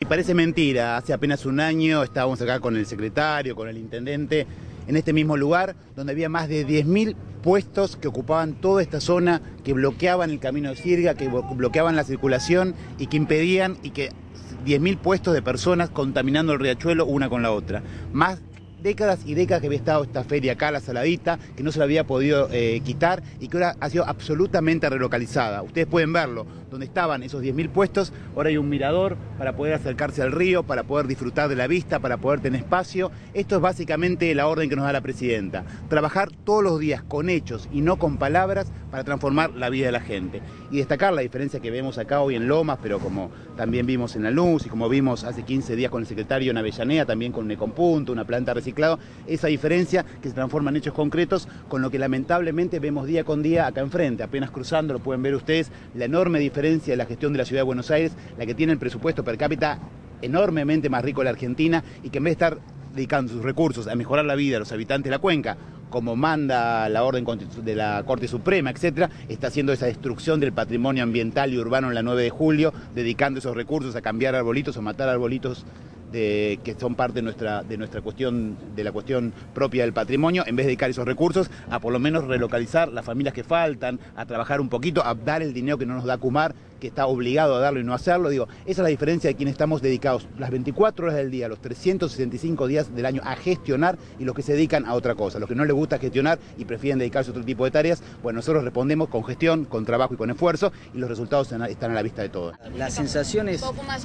Y parece mentira, hace apenas un año estábamos acá con el secretario, con el intendente, en este mismo lugar, donde había más de 10.000 puestos que ocupaban toda esta zona, que bloqueaban el camino de Sirga, que bloqueaban la circulación y que impedían 10.000 puestos de personas contaminando el riachuelo una con la otra. Más décadas y décadas que había estado esta feria acá, La Saladita, que no se la había podido quitar y que ahora ha sido absolutamente relocalizada. Ustedes pueden verlo, donde estaban esos 10.000 puestos, ahora hay un mirador para poder acercarse al río, para poder disfrutar de la vista, para poder tener espacio. Esto es básicamente la orden que nos da la Presidenta, trabajar todos los días con hechos y no con palabras para transformar la vida de la gente. Y destacar la diferencia que vemos acá hoy en Lomas, pero como también vimos en Danúz y como vimos hace 15 días con el secretario en Avellaneda, también con un Ecopunto, una planta reciclada. Claro, esa diferencia que se transforma en hechos concretos con lo que lamentablemente vemos día con día acá enfrente, apenas cruzando, lo pueden ver ustedes, la enorme diferencia de la gestión de la Ciudad de Buenos Aires, la que tiene el presupuesto per cápita enormemente más rico de la Argentina y que en vez de estar dedicando sus recursos a mejorar la vida de los habitantes de la cuenca, como manda la orden de la Corte Suprema, etcétera, está haciendo esa destrucción del patrimonio ambiental y urbano en la 9 de julio, dedicando esos recursos a cambiar arbolitos o matar arbolitos que son parte de nuestra cuestión, de la cuestión propia del patrimonio, en vez de dedicar esos recursos a por lo menos relocalizar las familias que faltan, a trabajar un poquito, a dar el dinero que no nos da Cumar, que está obligado a darlo y no hacerlo. Digo, esa es la diferencia de quienes estamos dedicados las 24 horas del día, los 365 días del año a gestionar y los que se dedican a otra cosa, los que no les gusta gestionar y prefieren dedicarse a otro tipo de tareas. Bueno, nosotros respondemos con gestión, con trabajo y con esfuerzo y los resultados están a la vista de todos. Las sensaciones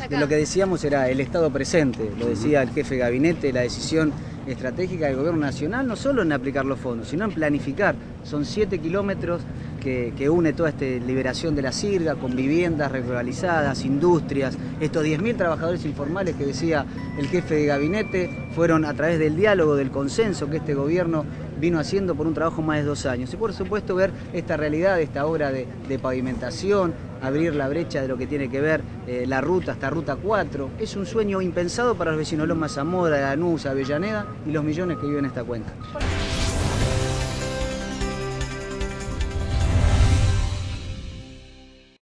de lo que decíamos era el Estado presente, lo decía el jefe de gabinete, la decisión estratégica del gobierno nacional, no solo en aplicar los fondos, sino en planificar. Son 7 kilómetros que une toda esta liberación de la Sirga, con viviendas regularizadas, industrias. Estos 10.000 trabajadores informales que decía el jefe de gabinete fueron a través del diálogo, del consenso que este gobierno vino haciendo por un trabajo más de 2 años. Y por supuesto ver esta realidad, esta obra de pavimentación, abrir la brecha de lo que tiene que ver la ruta hasta Ruta 4. Es un sueño impensado para los vecinos de Lomas de Zamora, Danúz, Avellaneda y los millones que viven en esta cuenca.